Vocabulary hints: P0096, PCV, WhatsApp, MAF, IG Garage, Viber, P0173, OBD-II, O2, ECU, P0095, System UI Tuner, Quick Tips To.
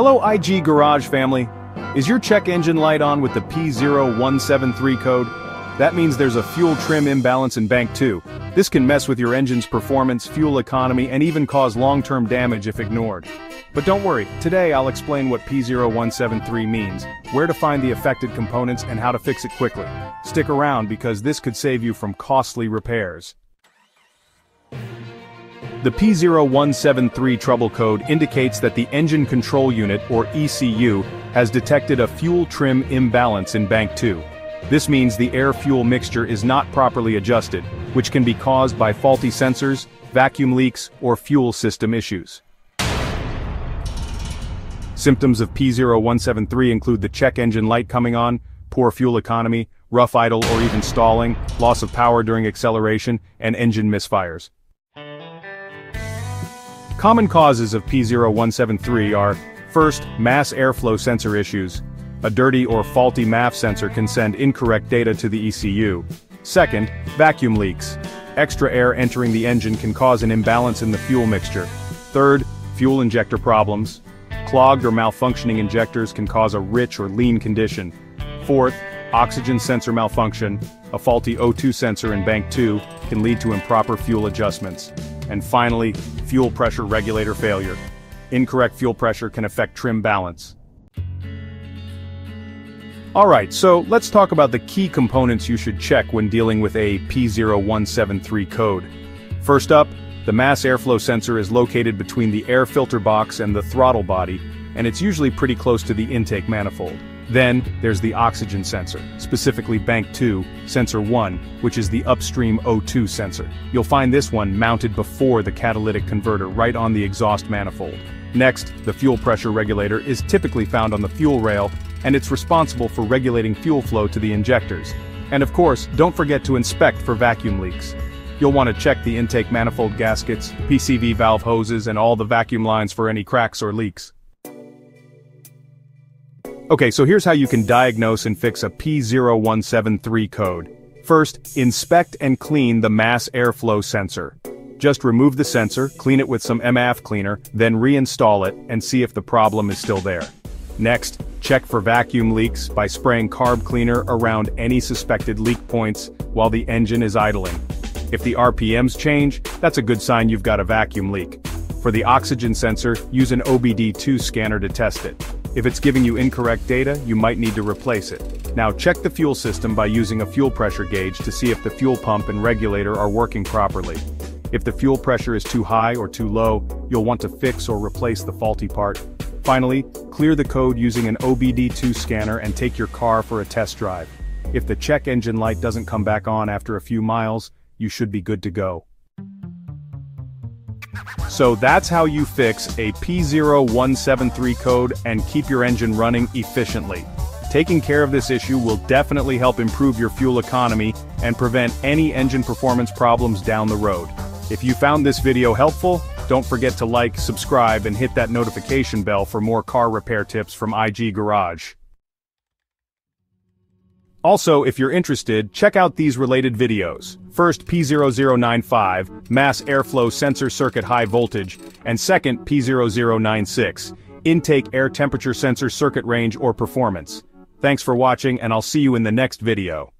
Hello IG Garage family. Is your check engine light on with the P0173 code? That means there's a fuel trim imbalance in bank 2. This can mess with your engine's performance, fuel economy, and even cause long-term damage if ignored. But don't worry, today I'll explain what P0173 means, where to find the affected components, and how to fix it quickly. Stick around because this could save you from costly repairs. The P0173 trouble code indicates that the engine control unit, or ECU, has detected a fuel trim imbalance in bank 2. This means the air-fuel mixture is not properly adjusted, which can be caused by faulty sensors, vacuum leaks, or fuel system issues. Symptoms of P0173 include the check engine light coming on, poor fuel economy, rough idle or even stalling, loss of power during acceleration, and engine misfires. Common causes of P0173 are, first, mass airflow sensor issues. A dirty or faulty MAF sensor can send incorrect data to the ECU. Second, vacuum leaks. Extra air entering the engine can cause an imbalance in the fuel mixture. Third, fuel injector problems. Clogged or malfunctioning injectors can cause a rich or lean condition. Fourth, oxygen sensor malfunction. A faulty O2 sensor in bank 2 can lead to improper fuel adjustments. And finally, fuel pressure regulator failure. Incorrect fuel pressure can affect trim balance. Alright, so let's talk about the key components you should check when dealing with a P0173 code. First up, the mass airflow sensor is located between the air filter box and the throttle body, and it's usually pretty close to the intake manifold. Then, there's the oxygen sensor, specifically bank 2, sensor 1, which is the upstream O2 sensor. You'll find this one mounted before the catalytic converter right on the exhaust manifold. Next, the fuel pressure regulator is typically found on the fuel rail, and it's responsible for regulating fuel flow to the injectors. And of course, don't forget to inspect for vacuum leaks. You'll want to check the intake manifold gaskets, PCV valve hoses, and all the vacuum lines for any cracks or leaks. Okay, so here's how you can diagnose and fix a P0173 code. First, inspect and clean the mass airflow sensor. Just remove the sensor, clean it with some MAF cleaner, then reinstall it and see if the problem is still there. Next, check for vacuum leaks by spraying carb cleaner around any suspected leak points while the engine is idling. If the RPMs change, that's a good sign you've got a vacuum leak. For the oxygen sensor, use an OBD-II scanner to test it. If it's giving you incorrect data, you might need to replace it. Now check the fuel system by using a fuel pressure gauge to see if the fuel pump and regulator are working properly. If the fuel pressure is too high or too low, you'll want to fix or replace the faulty part. Finally, clear the code using an OBD-II scanner and take your car for a test drive. If the check engine light doesn't come back on after a few miles, you should be good to go. So that's how you fix a P0173 code and keep your engine running efficiently. Taking care of this issue will definitely help improve your fuel economy and prevent any engine performance problems down the road. If you found this video helpful, don't forget to like, subscribe, and hit that notification bell for more car repair tips from IG Garage. Also, if you're interested, check out these related videos. First, P0095, mass airflow sensor circuit high voltage, and second, P0096, intake air temperature sensor circuit range or performance. Thanks for watching, and I'll see you in the next video.